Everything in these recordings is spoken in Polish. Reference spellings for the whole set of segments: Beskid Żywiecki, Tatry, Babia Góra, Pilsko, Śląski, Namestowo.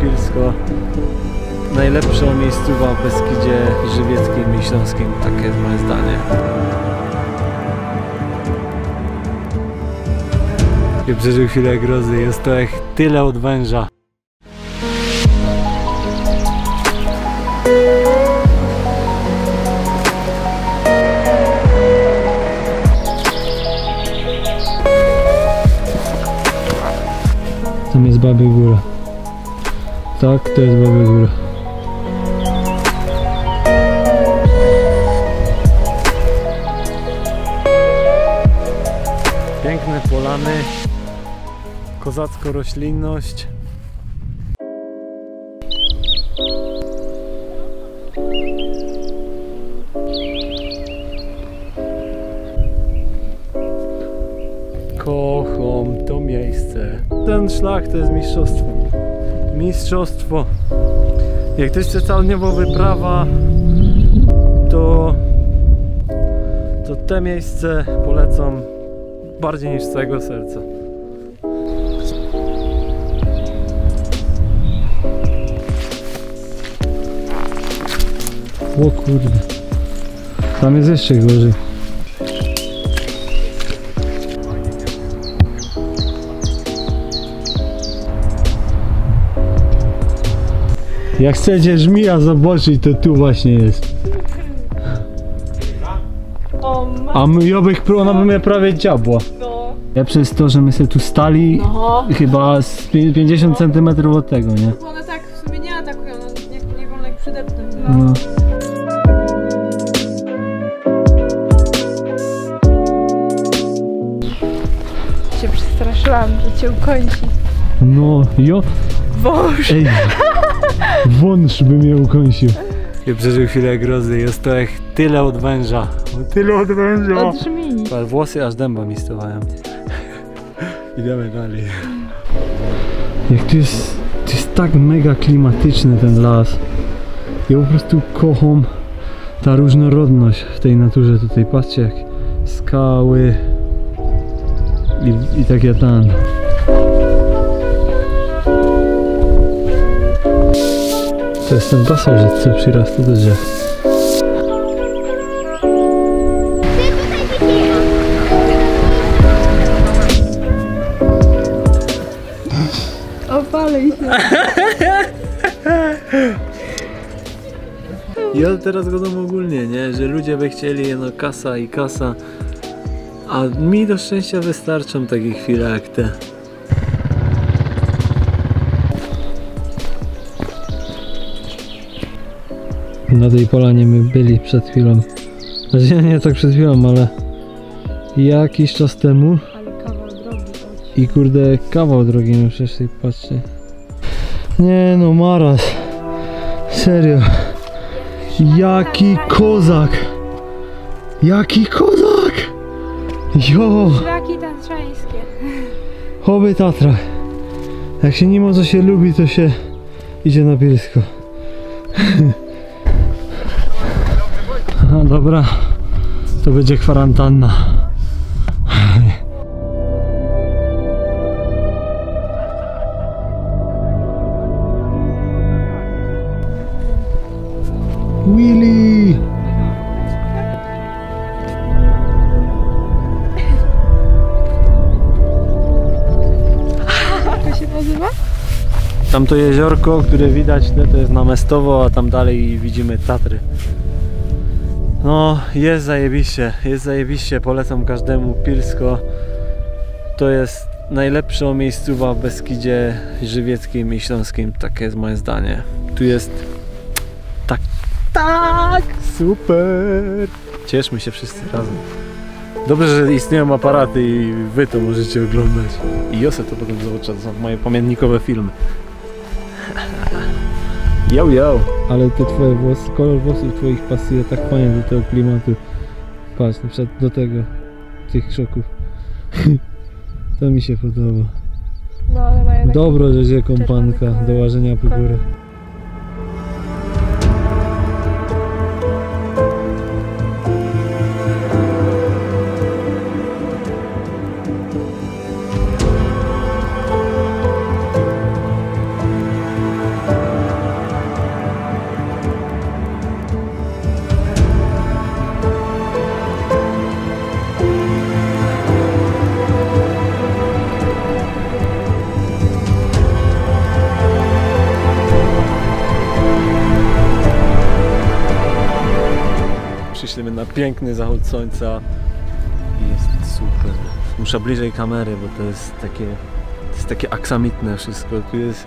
Pilsko, najlepsza miejscowa w Beskidzie Żywieckim i Śląskim. Takie jest moje zdanie. Ja przeżył chwilę grozy, jest to jak tyle od węża. Tam jest Babia Góra. Tak, to jest Babia Góra. Piękne polany, kozacko roślinność. Kocham to miejsce. Ten szlak to jest mistrzostwo. Mistrzostwo. Jak to jest całodniowa wyprawa, to te miejsce polecam bardziej niż z całego serca. O kurde, tam jest jeszcze gorzej. Jak chcecie żmija zobaczyć, to tu właśnie jest. A my ona by mnie prawie dziabła. Ja przez to, że my sobie tu stali, chyba z 50 cm od tego, nie? One tak w sumie nie atakują, nie wolno ich przydepnąć. No. Cię przestraszyłam, że cię ukończy. No, jo. Wąż. Ej. Wąż by mnie ukończył. Ja przeżył chwilę grozy, jest to jak tyle od węża. Tyle od węża. Od żmii. Włosy aż dęba mi stawają. Idziemy dalej. Jak to jest tak mega klimatyczny ten las. Ja po prostu kocham ta różnorodność w tej naturze tutaj. Patrzcie, jak skały i takie tam. To jest ten pasożyt, co przyrasta do drzew. Opalej się. Ja teraz godzą ogólnie, nie? Że ludzie by chcieli kasa i kasa. A mi do szczęścia wystarczą takie chwile jak te. Na tej polanie my byli przed chwilą. Znaczy nie tak przed chwilą, ale jakiś czas temu. Ale kawał drogi. I kurde, kawał drogi, no przecież tutaj patrzcie. Nie no, maraz. Serio. Jaki kozak. Jaki kozak. Jo. Szlaki tatrzańskie. Oby Tatra. Jak się nie ma co się lubi, to się idzie na Pilsko. No dobra, to będzie kwarantanna. Willy! To się nazywa? Tamto jeziorko, które widać, to jest Namestowo, a tam dalej widzimy Tatry. No, jest zajebiście, jest zajebiście, polecam każdemu Pilsko. To jest najlepsza miejscowa w Beskidzie Żywieckim i Śląskim, takie jest moje zdanie. Tu jest tak super. Cieszmy się wszyscy razem. Dobrze, że istnieją aparaty i wy to możecie oglądać. I ja se to potem zobaczę, to są moje pamiętnikowe filmy. Yo, yo. Ale te twoje włosy, kolor włosów twoich pasuje tak fajnie do tego klimatu. Patrz, na przykład do tego, tych krzoków. To mi się podoba. No, ale mają taki dobro, że się kompanka do łażenia po górę. wyślemy na piękny zachód słońca. Jest super. Muszę bliżej kamery, bo to jest takie aksamitne wszystko. Tu jest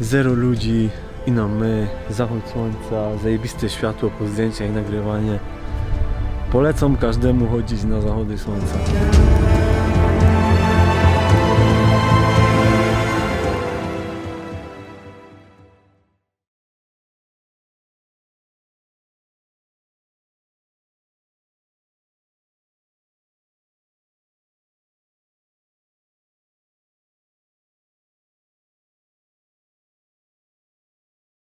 zero ludzi, ino my, zachód słońca, zajebiste światło po zdjęciach i nagrywanie. Polecam każdemu chodzić na zachody słońca.